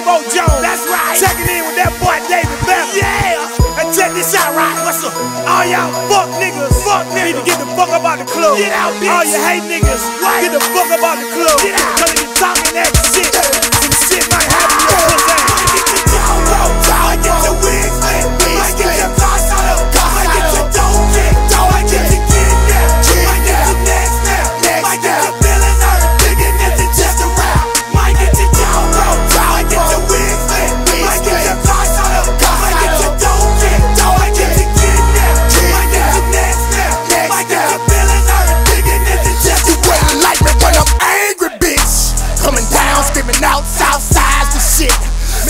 Quavo Jones. That's right. Checking in with that boy David Banner. Yeah. And check this out, right? What's up? All y'all fuck niggas. Fuck niggas. Need to get the fuck up out the club. Get out, bitch. All you hate niggas. What? Get the fuck up out the club. Get out. Cause you talking that shit. Some shit might happen to your pussy.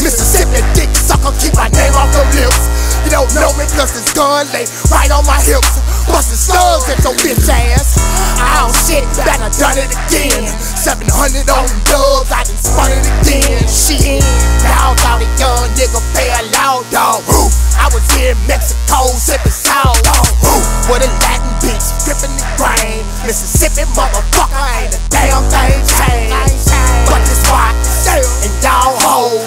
Mississippi dick sucker, keep my name off them lips. You don't know me cause this gun lay right on my hips. Bustin' slugs at your bitch ass. I don't shit, Banner done it again. 700 on them dubs, I done spun it again. Shit, now all the young nigga fell out, dog. I was here in Mexico sippin' salt, dog. With a Latin bitch drippin' the grain. Mississippi motherfucker ain't a damn thing changed. But this rock and dog hoes.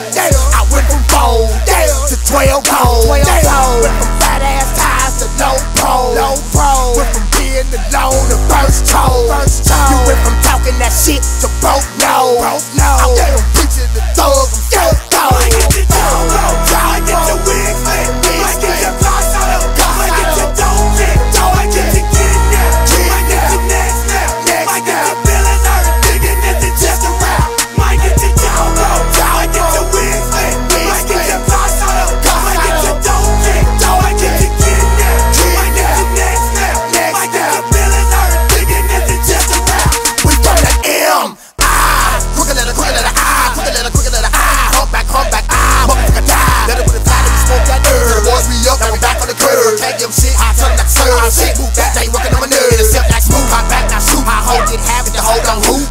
12 gold, went from fat ass ties to low pro. Went from being alone to first told. You went from talking that shit to broke no. I'm down preaching the thugs, I'm still cold.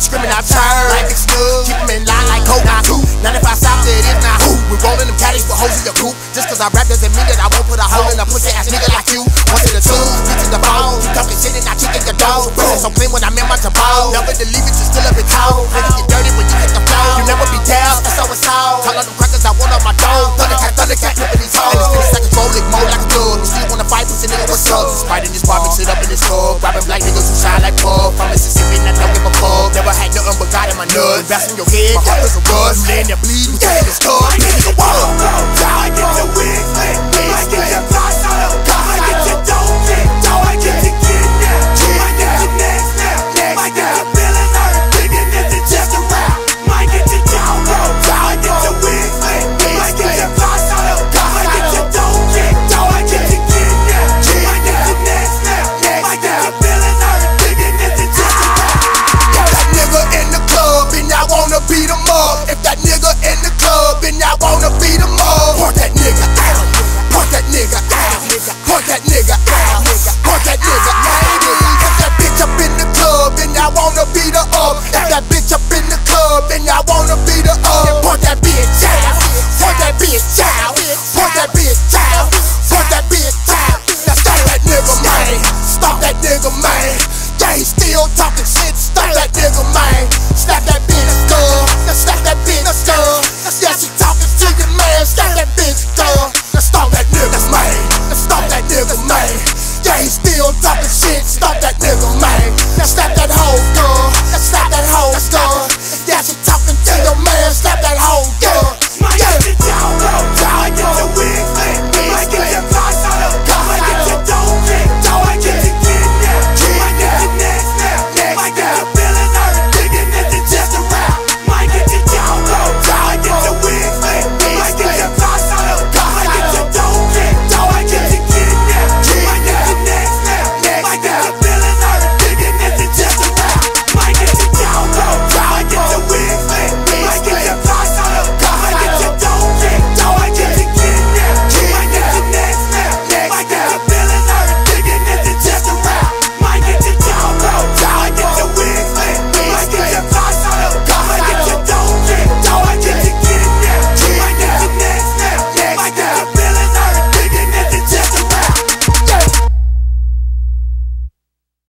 Screaming out turn, life is good. Keep them in line like coke, I do. Not if I stop it, if not who. We rolling them caddies with hoes in your coop. Just cause I rap doesn't mean that I won't put a hole in a pussy ass nigga like you. One to the two, three to the bone. Keep talking shit and I kick in your dog. Pussy so clean when I'm in my taboo. Never to leave it, you still up in cold. Niggas get dirty when you hit the flow. You never be down, that's always all. Call on them crackers, I want on my dog. Thundercat, flipping these hoes. And it's like a troll, lick more like a dog. You still wanna fight, pussy nigga, what's up? Sprite in this bar, mix it up in this club. Robbing black niggas who shine like pub. From Mississippi, not don't give a fuck. Never had nothing but God in my nuts. Bass in your head, my heart is a rust. You laying there bleeding, you taking this cup. I get the wall, I get the wig, I get the fly, I get the dough, I get the kid, I get the neck, I get the feeling hurt, digging into just a rap. I get the dough, I get the wig, I get the fly, I get the dough, I get the kid, I get the neck, I get the feeling hurt, digging into just a rap. Got that nigga in the club and I wanna beat him up. If that nigga in the club and I wanna beat him up. Point that nigga out, point that nigga out, point that nigga out, point that nigga out. If that bitch up in the club and I wanna beat her up. If that bitch up in the club and I wanna beat her up. Point that bitch out, point that bitch out, point that bitch out, point that bitch out. Now stop that nigga, man, stop that nigga, man. They still talking shit, stop that nigga, man. Stop that bitch gun, now stop that bitch gun. Yeah, she talking to you, man, stop that bitch gun. Stop that nigga, man. Stop that nigga, man. Yeah, he still talking shit. Stop that.